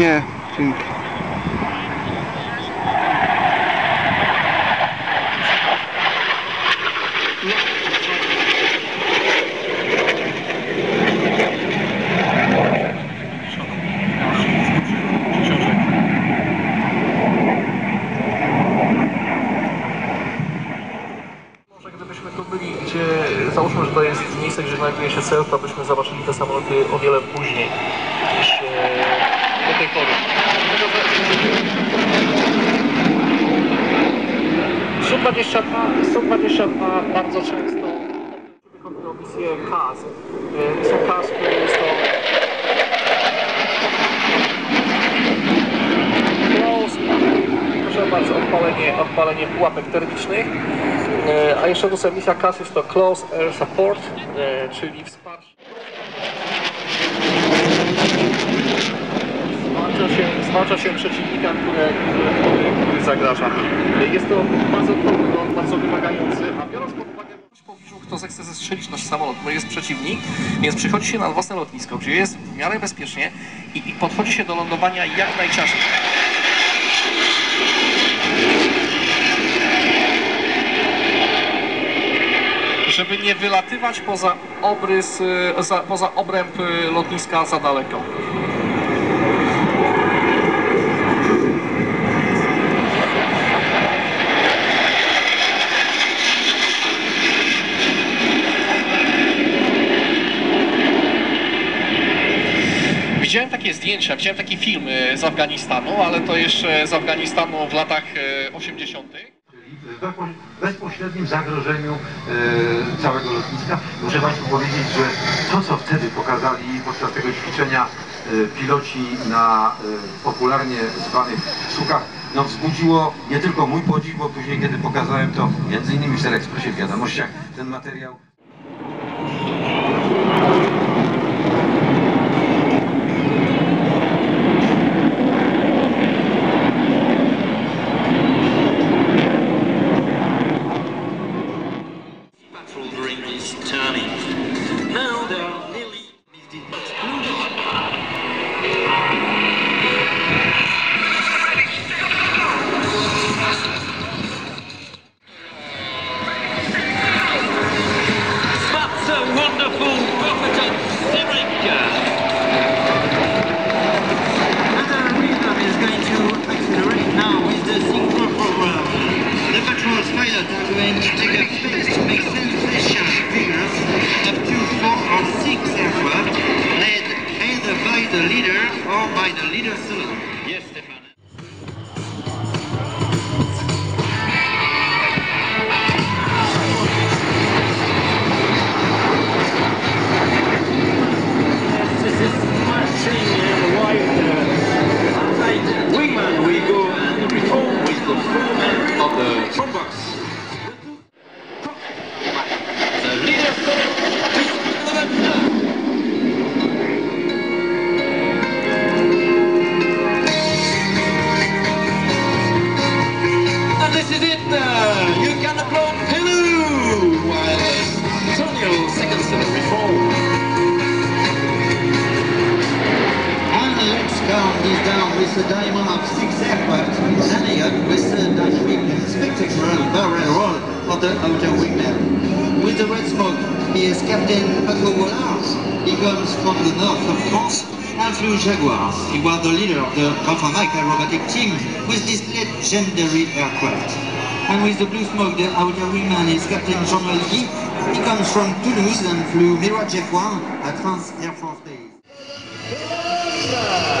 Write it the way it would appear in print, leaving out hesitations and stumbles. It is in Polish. pięknie, dzięki. Załóżmy, że to jest miejsce, gdzie znajduje się cel, to byśmy zobaczyli te samoloty o wiele później niż do tej pory. Su-22 bardzo często wykonują misję CAS. CAS, który jest to proszę bardzo, odpalenie pułapek termicznych. A jeszcze do misja CAS jest to Close Air Support, czyli zwalcza się przeciwnika, który zagraża. Jest to bardzo trudno, bardzo wymagający, a biorąc pod uwagę w pobliżu, kto zechce zestrzelić nasz samolot, bo jest przeciwnik, więc przychodzi się na własne lotnisko, gdzie jest w miarę bezpiecznie i podchodzi się do lądowania jak najciężej. Żeby nie wylatywać poza obręb lotniska za daleko. Widziałem takie zdjęcia, widziałem taki film z Afganistanu, ale to jeszcze z Afganistanu w latach 80. W bezpośrednim zagrożeniu całego lotniska. Muszę Państwu powiedzieć, że to, co wtedy pokazali podczas tego ćwiczenia piloci na popularnie zwanych szukach, no wzbudziło nie tylko mój podziw, bo później, kiedy pokazałem to m.in. w Telekspresie, w Wiadomościach, ten materiał. Jaguar. He was the leader of the North American robotic team with this legendary aircraft. And with the blue smoke, the outer wingman is Captain Jean Malky. He comes from Toulouse and flew Mirage Jaguar at France Air Force Base.